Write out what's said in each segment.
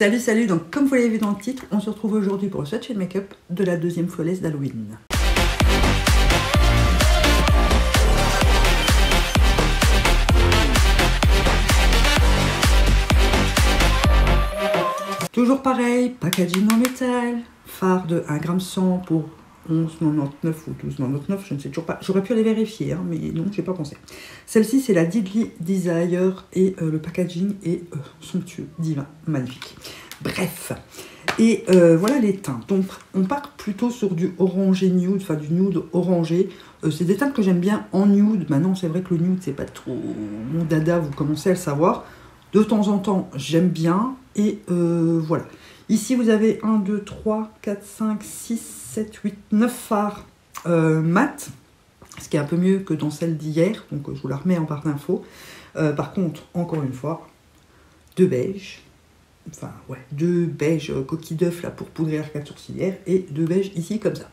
Salut, salut! Donc, comme vous l'avez vu dans le titre, on se retrouve aujourd'hui pour le swatch et le make-up de la deuxième flawless d'Halloween. Toujours pareil, packaging en métal, fard de 1,1 g pour 11,99 ou 12,99, je ne sais toujours pas. J'aurais pu aller vérifier, hein, mais non, j'ai pas pensé. Celle-ci, c'est la Deadly Desire et le packaging est somptueux, divin, magnifique. Bref, et voilà les teintes. Donc, on part plutôt sur du orangé nude, enfin du nude orangé. C'est des teintes que j'aime bien en nude. Maintenant, c'est vrai que le nude, c'est pas trop mon dada, vous commencez à le savoir. De temps en temps, j'aime bien. Et voilà. Ici, vous avez 1, 2, 3, 4, 5, 6, 7, 8, 9 fards mat, ce qui est un peu mieux que dans celle d'hier, donc je vous la remets en barre d'infos. Par contre, encore une fois, deux beiges, enfin ouais, deux beiges coquille d'œuf là pour poudrer l'arcade sourcilière et deux beiges ici comme ça.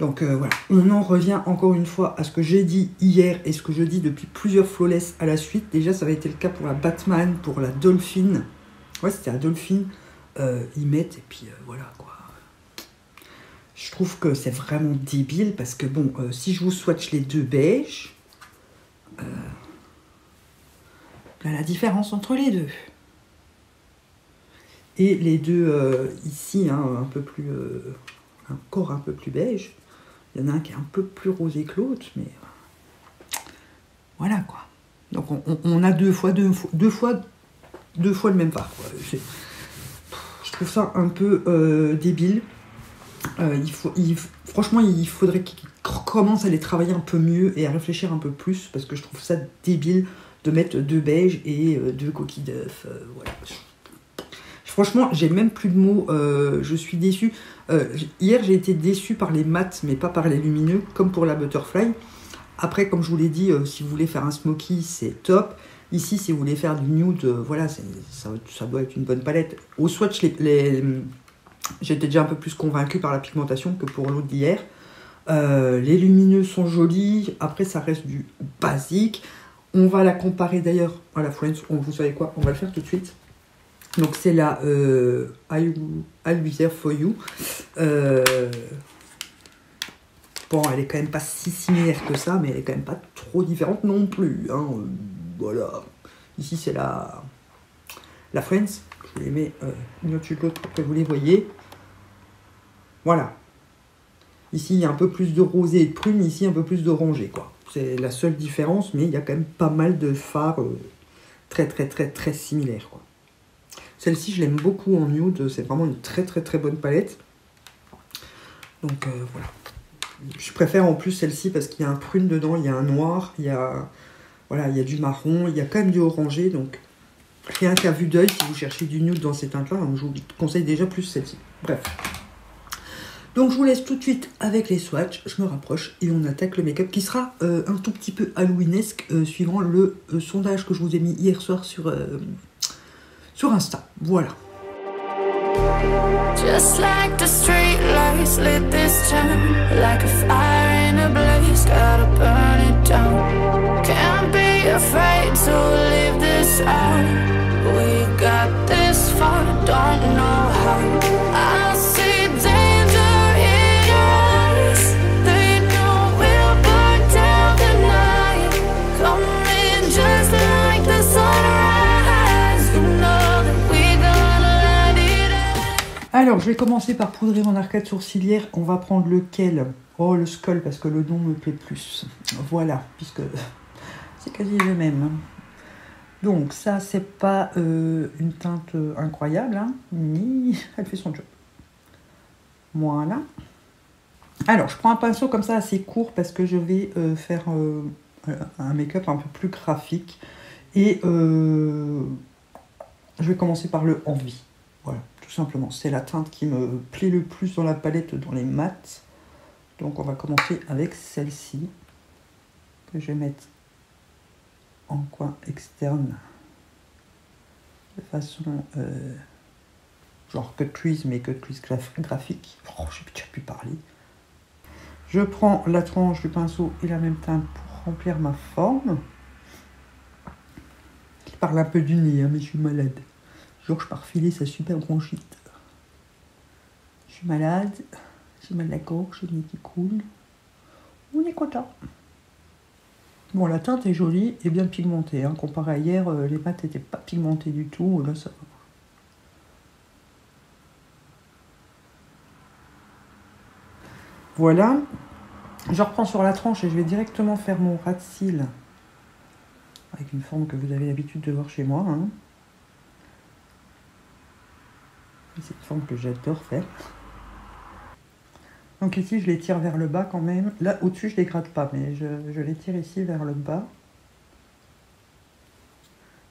Donc voilà, on en revient encore une fois à ce que j'ai dit hier et ce que je dis depuis plusieurs flawless à la suite. Déjà, ça avait été le cas pour la Batman, pour la Dolphin. Ouais, c'était la Dolphin. Ils mettent et puis voilà quoi. Je trouve que c'est vraiment débile parce que bon, si je vous swatch les deux beiges, là, la différence entre les deux. Et les deux ici, hein, un peu plus... encore un peu plus beige. Il y en a un qui est un peu plus rosé que l'autre, mais voilà quoi. Donc on a deux fois le même fard. Je trouve ça un peu débile. Franchement, il faudrait qu'ils commencent à les travailler un peu mieux et à réfléchir un peu plus parce que je trouve ça débile de mettre deux beiges et deux coquilles d'œufs. Voilà. Franchement, j'ai même plus de mots, je suis déçue. Hier, j'ai été déçue par les mats, mais pas par les lumineux, comme pour la butterfly. Après, comme je vous l'ai dit, si vous voulez faire un smoky, c'est top. Ici, si vous voulez faire du nude, voilà, ça doit être une bonne palette. Au swatch, j'étais déjà un peu plus convaincue par la pigmentation que pour l'autre d'hier. Les lumineux sont jolis, après ça reste du basique. On va la comparer d'ailleurs à la Friends, vous savez quoi, on va le faire tout de suite. Donc c'est la I'll be there for you. Bon, elle est quand même pas si similaire que ça, mais elle est quand même pas trop différente non plus. Hein. Voilà. Ici c'est la Friends. Je les mets une au-dessus de l'autre pour que vous les voyez. Voilà. Ici il y a un peu plus de rosé et de prune, ici un peu plus d'orangé, quoi. C'est la seule différence, mais il y a quand même pas mal de fards très similaires, quoi. Celle-ci, je l'aime beaucoup en nude. C'est vraiment une très bonne palette. Donc, voilà. Je préfère en plus celle-ci parce qu'il y a un prune dedans, il y a un noir, il y a, voilà, il y a du marron, il y a quand même du orangé. Donc, rien qu'à vue d'œil, si vous cherchez du nude dans ces teintes-là, je vous conseille déjà plus celle-ci. Bref. Donc, je vous laisse tout de suite avec les swatchs. Je me rapproche et on attaque le make-up qui sera un tout petit peu halloweenesque suivant le sondage que je vous ai mis hier soir sur Insta, voilà. Just like the street lights lit this town, like a fire in a blaze, gotta burn it down. Can't be afraid to leave this out. We got this far, don't know how. I see danger in your eyes. They know we'll burn down the night. Come in just like the sunrise. Alors, je vais commencer par poudrer mon arcade sourcilière. On va prendre lequel? Oh, le Skull, parce que le nom me plaît plus. Voilà, puisque c'est quasi le même. Donc, ça, c'est pas une teinte incroyable, hein, ni... Elle fait son job. Voilà. Alors, je prends un pinceau comme ça assez court, parce que je vais faire un make-up un peu plus graphique. Et je vais commencer par le Envie. Voilà. Tout simplement, c'est la teinte qui me plaît le plus dans la palette, dans les mats. Donc on va commencer avec celle-ci, que je vais mettre en coin externe, de façon genre cut crease, mais cut crease graphique. Oh, j'ai déjà pu parler. Je prends la tranche du pinceau et la même teinte pour remplir ma forme. Qui parle un peu du nez, hein, mais je suis malade. Georges part filer sa super bronchite. Je suis malade, j'ai mal à la gorge, j'ai le nez qui coule. On est content. Bon, la teinte est jolie et bien pigmentée. Hein. Comparé à hier, les pattes n'étaient pas pigmentées du tout. Là, ça va. Voilà. Je reprends sur la tranche et je vais directement faire mon ras de cils avec une forme que vous avez l'habitude de voir chez moi. Hein. C'est une forme que j'adore faire. Donc ici, je les tire vers le bas quand même. Là, au-dessus, je ne les gratte pas, mais je les tire ici vers le bas.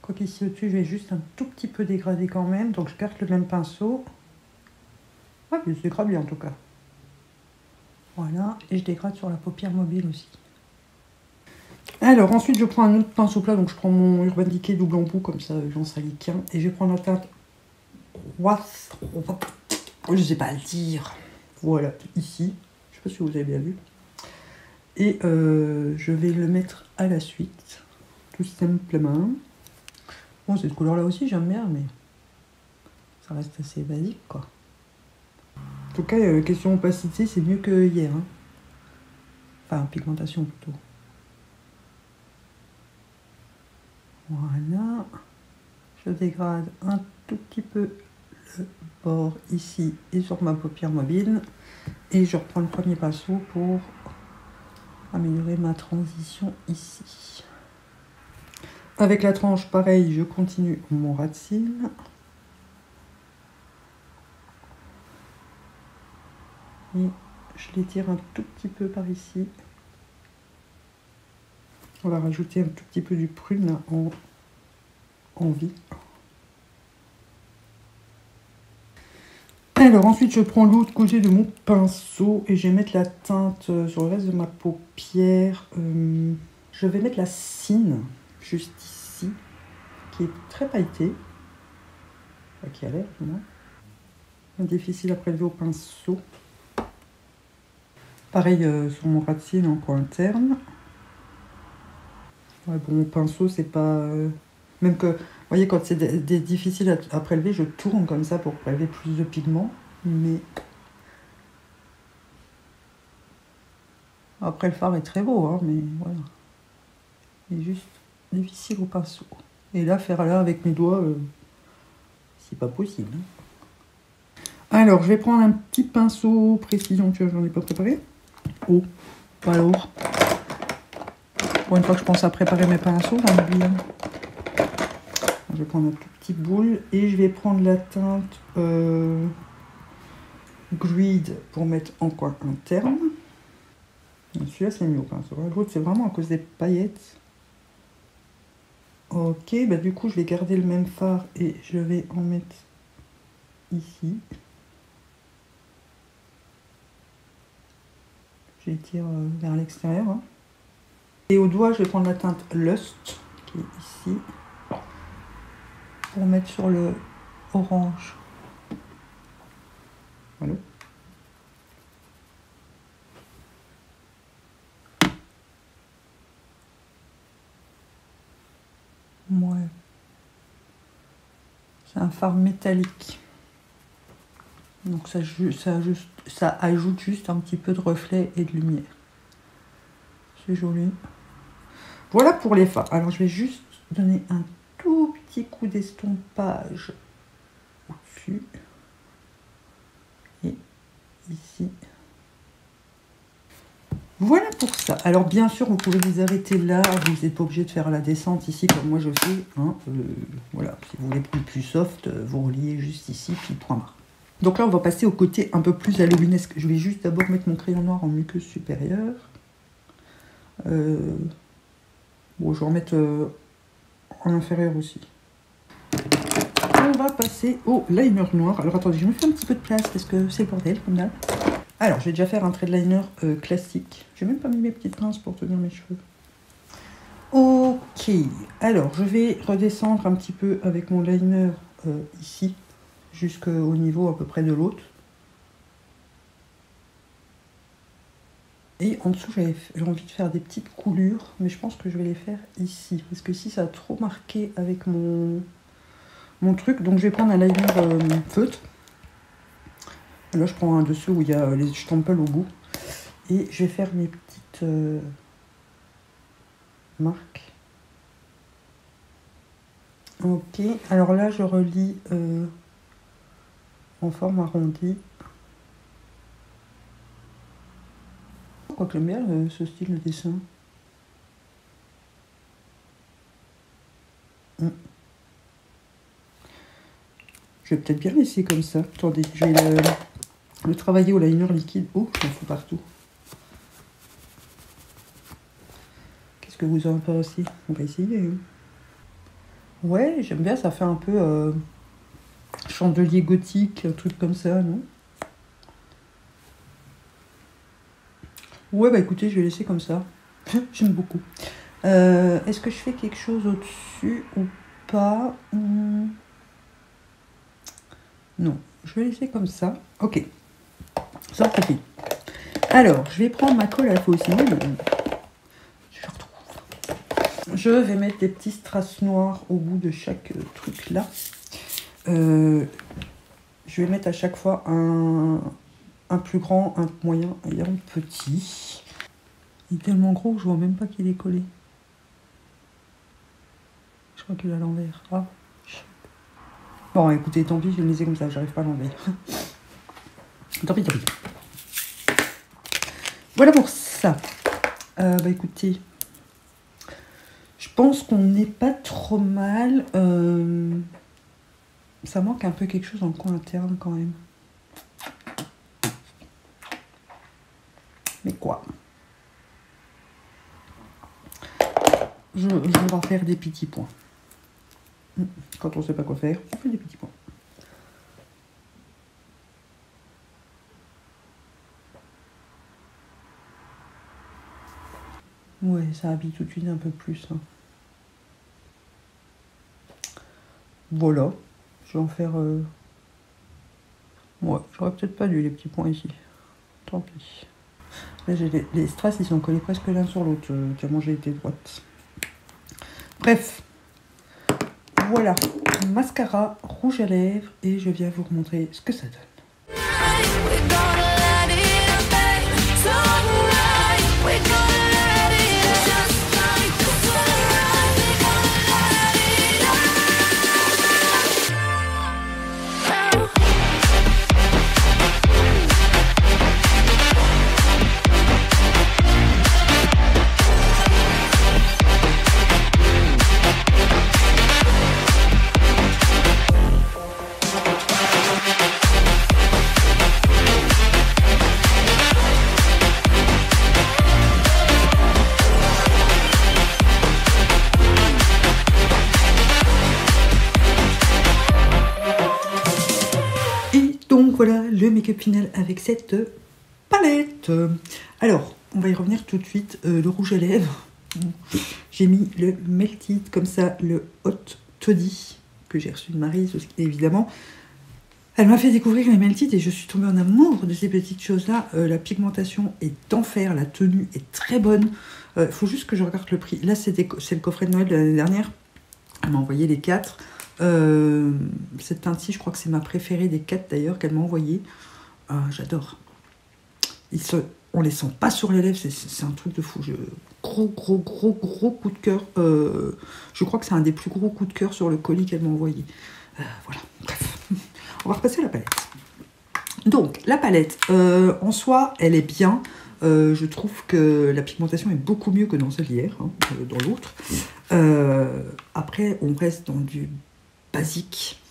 Quoique ici au-dessus, je vais juste un tout petit peu dégrader quand même. Donc, je garde le même pinceau. Ouais, mais je dégrade bien en tout cas. Voilà, et je dégrade sur la paupière mobile aussi. Alors, ensuite, je prends un autre pinceau plat. Donc, je prends mon Urban Decay double embout, comme ça, j'en salis qu'un. Et je vais prendre la teinte... Je ne sais pas le dire... Voilà, ici, je ne sais pas si vous avez bien vu. Et je vais le mettre à la suite, tout simplement. Bon, cette couleur-là aussi, j'aime bien, mais ça reste assez basique, quoi. En tout cas, question opacité, c'est mieux que hier. Hein. Enfin, pigmentation plutôt. Voilà. Je dégrade un tout petit peu le bord ici et sur ma paupière mobile, et je reprends le premier pinceau pour améliorer ma transition ici. Avec la tranche, pareil, je continue mon ras de cils. Et je l'étire un tout petit peu par ici. On va rajouter un tout petit peu du prune là, en vie. Alors ensuite, je prends l'autre côté de mon pinceau et je vais mettre la teinte sur le reste de ma paupière. Je vais mettre la cine, juste ici, qui est très pailletée. Enfin, qui a l'air, du moins. Difficile à prélever au pinceau. Pareil sur mon ras de cils en coin interne. Ouais, bon, mon pinceau, c'est pas... Même que... Vous voyez, quand c'est difficile à prélever, je tourne comme ça pour prélever plus de pigments. Mais après, le fard est très beau, hein, mais voilà. Il est juste difficile au pinceau. Et là, faire là avec mes doigts, c'est pas possible. Hein. Alors, je vais prendre un petit pinceau précision, tu vois, j'en ai pas préparé. Oh, pas lourd. Pour une fois que je pense à préparer mes pinceaux, j'en oublie. Je vais prendre un tout petit boule et je vais prendre la teinte Grid pour mettre en coin interne. Celui-là, c'est mieux. L'autre, c'est vraiment à cause des paillettes. Ok, bah du coup, je vais garder le même fard et je vais en mettre ici. Je tire vers l'extérieur. Hein. Et au doigt, je vais prendre la teinte Lust qui est ici. Pour mettre sur le orange. Voilà. Ouais. C'est un fard métallique. Donc ça ajoute juste un petit peu de reflet et de lumière. C'est joli. Voilà pour les fards. Alors je vais juste donner un tout petit coup d'estompage au-dessus et ici. Voilà pour ça. Alors bien sûr, vous pouvez vous arrêter là, vous n'êtes pas obligé de faire la descente ici comme moi je fais. Hein. Voilà, si vous voulez plus soft, vous reliez juste ici, puis point barre. Donc là, on va passer au côté un peu plus halloweenesque. Je vais juste d'abord mettre mon crayon noir en muqueuse supérieure. Bon, je vais remettre... en inférieur aussi. On va passer au liner noir. Alors attendez, je me fais un petit peu de place parce que c'est le bordel comme là. Alors je vais déjà faire un trait de liner classique. J'ai même pas mis mes petites pinces pour tenir mes cheveux. Ok, alors je vais redescendre un petit peu avec mon liner ici jusqu'au niveau à peu près de l'autre. Et en dessous, j'ai envie de faire des petites coulures, mais je pense que je vais les faire ici. Parce que si ça a trop marqué avec mon, mon truc. Donc je vais prendre un liner feutre. Là je prends un dessous où il y a les stamples au bout. Et je vais faire mes petites marques. Ok, alors là je relis en forme arrondie. Quoique j'aime bien ce style de dessin. Je vais peut-être bien laisser comme ça. Attendez, je vais le travailler au liner liquide. Oh, j'en fous partout. Qu'est-ce que vous en pensez? On va essayer. Hein. Ouais, j'aime bien, ça fait un peu chandelier gothique, un truc comme ça, non? Ouais, bah écoutez, je vais laisser comme ça. J'aime beaucoup. Est-ce que je fais quelque chose au-dessus ou pas? Non, je vais laisser comme ça. Ok, ça suffit. Alors, je vais prendre ma colle à faucille. Je retrouve. Je vais mettre des petits strass noirs au bout de chaque truc là. Je vais mettre à chaque fois un plus grand, un moyen et un petit. Il est tellement gros que je vois même pas qu'il est collé. Je crois qu'il est à l'envers. Ah. Bon, écoutez, tant pis, je vais le laisser comme ça, j'arrive pas à l'enlever. Tant pis, tant pis. Voilà pour ça. Bah écoutez, je pense qu'on n'est pas trop mal. Ça manque un peu quelque chose dans le coin interne quand même. Mais quoi? Je vais en faire des petits points. Quand on ne sait pas quoi faire, on fait des petits points. Ouais, ça habille tout de suite un peu plus. Hein. Voilà. Je vais en faire... Ouais, j'aurais peut-être pas dû les petits points ici. Tant pis. Là, j'ai les strass, ils sont collés presque l'un sur l'autre. Tellement j'ai été droite. Bref. Voilà, mascara, rouge à lèvres, et je viens vous montrer ce que ça donne. Make-up final avec cette palette. Alors, on va y revenir tout de suite. Le rouge à lèvres, j'ai mis le Melted, comme ça, le Hot Toddy, que j'ai reçu de Maryse, évidemment. Elle m'a fait découvrir les Melted et je suis tombée en amour de ces petites choses-là. La pigmentation est d'enfer, la tenue est très bonne. Faut juste que je regarde le prix. Là, c'est le coffret de Noël de l'année dernière. Elle m'a envoyé les 4. Cette teinte-ci, je crois que c'est ma préférée des 4 d'ailleurs qu'elle m'a envoyée. J'adore. On les sent pas sur les lèvres, c'est un truc de fou. Gros coup de cœur. Je crois que c'est un des plus gros coups de cœur sur le colis qu'elle m'a envoyé. Voilà, bref. On va repasser à la palette. Donc, la palette, en soi, elle est bien. Je trouve que la pigmentation est beaucoup mieux que dans celle d'hier, hein, dans l'autre. Après, on reste dans du basique.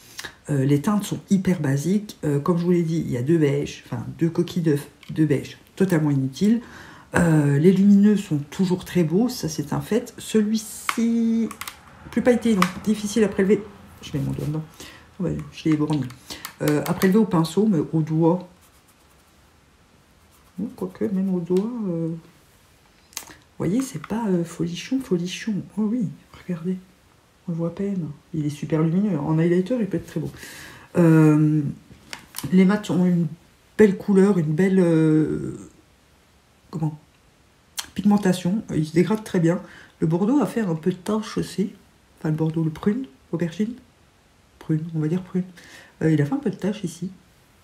Les teintes sont hyper basiques. Comme je vous l'ai dit, il y a 2 beiges, enfin 2 coquilles d'œufs, 2 beiges, totalement inutiles. Les lumineux sont toujours très beaux, ça c'est un fait. Celui-ci, plus pailleté, donc difficile à prélever. Je mets mon doigt dedans. Oh, ben, je l'ai éborgné. À prélever au pinceau, mais au doigt. Bon, quoique, même au doigt. Vous voyez, c'est pas folichon, folichon. Oh oui, regardez. On le voit à peine. Il est super lumineux. En highlighter, il peut être très beau. Les mats ont une belle couleur, une belle... comment? Pigmentation. Ils se dégradent très bien. Le bordeaux a fait un peu de tache aussi. Enfin, le bordeaux, le prune, aubergine. prune, on va dire prune. Il a fait un peu de taches ici.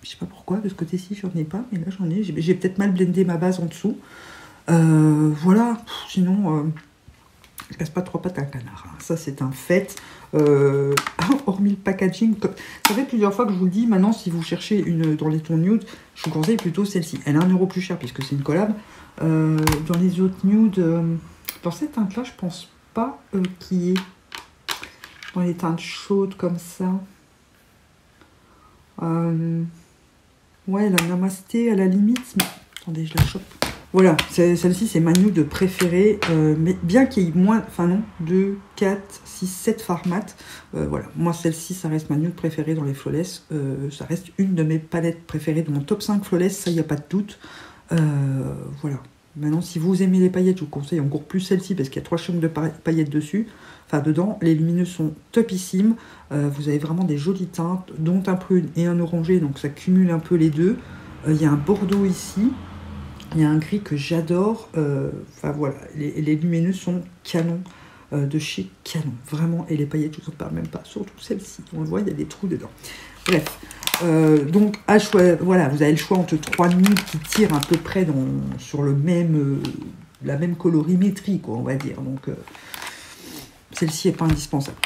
Je sais pas pourquoi, de ce côté-ci, j'en ai pas, mais là j'en ai. J'ai peut-être mal blendé ma base en dessous. Voilà, sinon, je casse pas trois pattes à un canard. Hein. Ça, c'est un fait. Hormis le packaging, ça fait plusieurs fois que je vous le dis. Maintenant, si vous cherchez une dans les tons nude, je vous conseille plutôt celle-ci. Elle est 1 € plus chère puisque c'est une collab. Dans les autres nudes, dans cette teinte-là, je pense pas qu'il y ait. Dans les teintes chaudes comme ça. Ouais, la namasté à la limite. Mais... attendez, je la chope. Voilà, celle-ci, c'est ma nude préférée. Mais bien qu'il y ait moins, enfin non, 2, 4, 6, 7 farmates. Voilà, moi, celle-ci, ça reste ma nude préférée dans les flawless. Ça reste une de mes palettes préférées de mon top 5 flawless, ça, il n'y a pas de doute. Voilà. Maintenant, si vous aimez les paillettes, je vous conseille encore plus celle-ci parce qu'il y a 3 chunks de paillettes dessus. Enfin, dedans, les lumineuses sont topissimes. Vous avez vraiment des jolies teintes, dont un prune et un orangé. Donc, ça cumule un peu les deux. Il y a un bordeaux ici. Il y a un gris que j'adore. Enfin, voilà. Les lumineuses sont canons. De chez Canon. Vraiment. Et les paillettes, je ne vous en parle même pas. Surtout celle-ci. On le voit, il y a des trous dedans. Bref. Donc, à choix, voilà, vous avez le choix entre 3 nudes qui tirent à peu près sur le même, la même colorimétrie, quoi, on va dire. Donc, celle-ci n'est pas indispensable.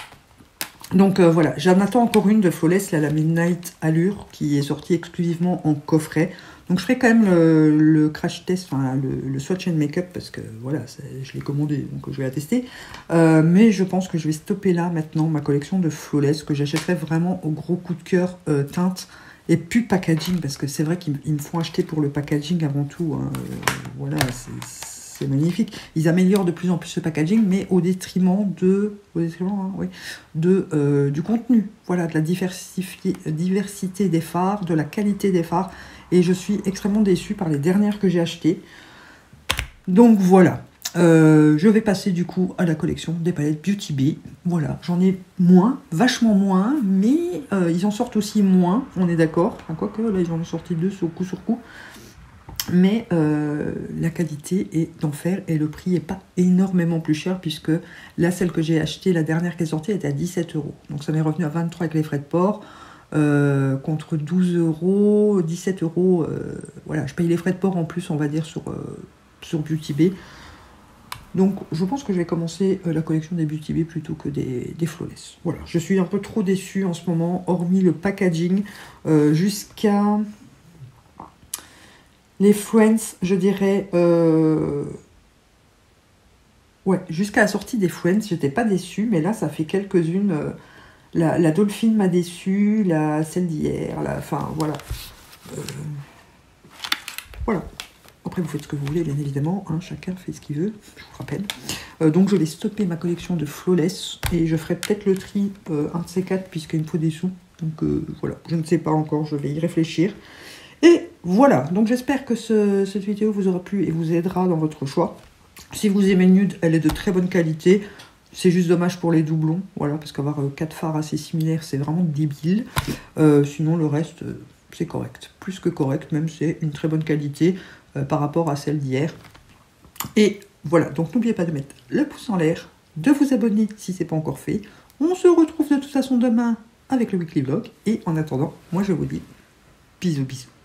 Donc, voilà, j'en attends encore une de flawless, là, la Midnight Allure, qui est sortie exclusivement en coffret. Donc, je ferai quand même le crash test, enfin, le swatch and make-up, parce que, voilà, je l'ai commandé, donc je vais la tester. Mais je pense que je vais stopper là, maintenant, ma collection de flawless, que j'achèterai vraiment au gros coup de cœur teinte, et puis packaging, parce que c'est vrai qu'ils me font acheter pour le packaging avant tout. Hein, voilà, c'est magnifique. Ils améliorent de plus en plus ce packaging, mais au détriment du contenu. Voilà, de la diversité des fards, de la qualité des fards. Et je suis extrêmement déçue par les dernières que j'ai achetées. Donc voilà. Je vais passer du coup à la collection des palettes Beauty Bay. Voilà, j'en ai moins, vachement moins, mais ils en sortent aussi moins, on est d'accord. Enfin, quoique, là, ils en ont sorti 2 coup sur coup. Mais la qualité est d'enfer et le prix n'est pas énormément plus cher puisque là, celle que j'ai achetée, la dernière qui est sortie, était à 17 €. Donc, ça m'est revenu à 23 avec les frais de port contre 12 €, 17 €. Voilà, je paye les frais de port en plus, on va dire, sur Beauty Bay. Donc, je pense que je vais commencer la collection des Beauty Bay plutôt que des flawless. Voilà, je suis un peu trop déçue en ce moment, hormis le packaging, jusqu'à... les Friends, je dirais... ouais, jusqu'à la sortie des Friends, j'étais pas déçue, mais là, ça fait quelques-unes. La Dolphin m'a déçue, celle d'hier, enfin, voilà. Voilà. Après, vous faites ce que vous voulez, bien évidemment. Hein, chacun fait ce qu'il veut, je vous rappelle. Donc, je vais stopper ma collection de flawless et je ferai peut-être le tri un de ces 4, puisqu'il me faut des sous. Donc, voilà, je ne sais pas encore, je vais y réfléchir. Et voilà, donc j'espère que cette vidéo vous aura plu et vous aidera dans votre choix. Si vous aimez nude, elle est de très bonne qualité. C'est juste dommage pour les doublons, voilà, parce qu'avoir 4 fards assez similaires, c'est vraiment débile. Sinon, le reste, c'est correct. Plus que correct, même c'est une très bonne qualité par rapport à celle d'hier. Et voilà, donc n'oubliez pas de mettre le pouce en l'air, de vous abonner si ce n'est pas encore fait. On se retrouve de toute façon demain avec le weekly vlog. Et en attendant, moi je vous dis bisous bisous.